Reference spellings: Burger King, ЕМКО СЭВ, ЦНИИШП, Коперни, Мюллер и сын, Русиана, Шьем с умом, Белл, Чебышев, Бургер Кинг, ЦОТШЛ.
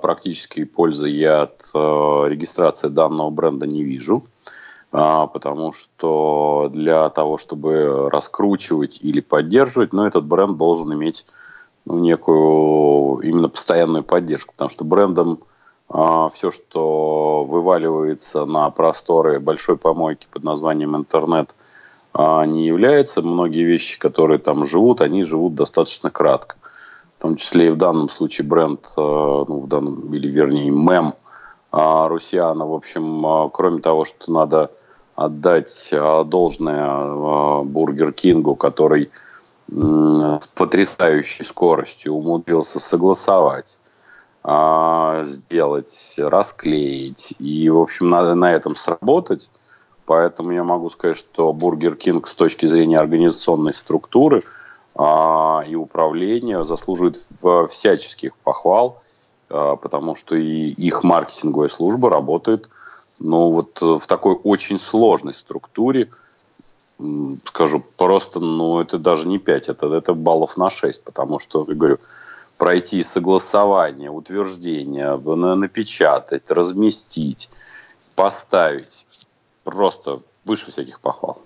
практически пользы я от регистрации данного бренда не вижу, потому что для того, чтобы раскручивать или поддерживать, ну, этот бренд должен иметь некую именно постоянную поддержку, потому что брендом все, что вываливается на просторы большой помойки под названием интернет, не является. Многие вещи, которые там живут, они живут достаточно кратко. В том числе и в данном случае бренд, мем Русиана. В общем, кроме того, что надо отдать должное Бургер Кингу, который с потрясающей скоростью умудрился согласовать, сделать, расклеить и, в общем, надо на этом сработать. Поэтому я могу сказать, что Бургер Кинг с точки зрения организационной структуры и управления заслуживает всяческих похвал, потому что и их маркетинговая служба работает, ну, вот в такой очень сложной структуре, скажу, просто, ну, это даже не 5, это баллов на 6, потому что, я говорю, пройти согласование, утверждение, напечатать, разместить, поставить. Просто выше всяких похвал.